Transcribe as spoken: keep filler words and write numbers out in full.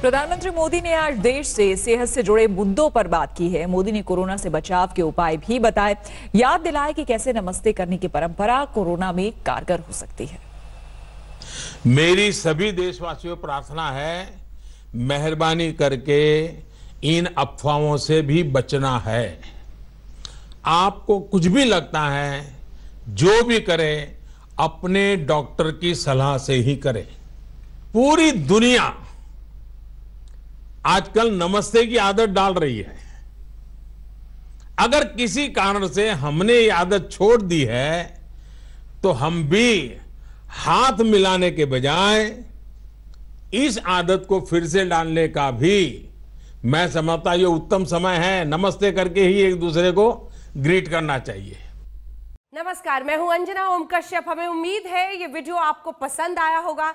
प्रधानमंत्री मोदी ने आज देश से सेहत से जुड़े मुद्दों पर बात की है। मोदी ने कोरोना से बचाव के उपाय भी बताए, याद दिलाए कि कैसे नमस्ते करने की परंपरा कोरोना में कारगर हो सकती है। मेरी सभी देशवासियों प्रार्थना है, मेहरबानी करके इन अफवाहों से भी बचना है। आपको कुछ भी लगता है, जो भी करें अपने डॉक्टर की सलाह से ही करें। पूरी दुनिया आजकल नमस्ते की आदत डाल रही है। अगर किसी कारण से हमने ये आदत छोड़ दी है तो हम भी हाथ मिलाने के बजाय इस आदत को फिर से डालने का भी मैं समझता ये उत्तम समय है। नमस्ते करके ही एक दूसरे को ग्रीट करना चाहिए। नमस्कार, मैं हूं अंजना ओम कश्यप। हमें उम्मीद है ये वीडियो आपको पसंद आया होगा।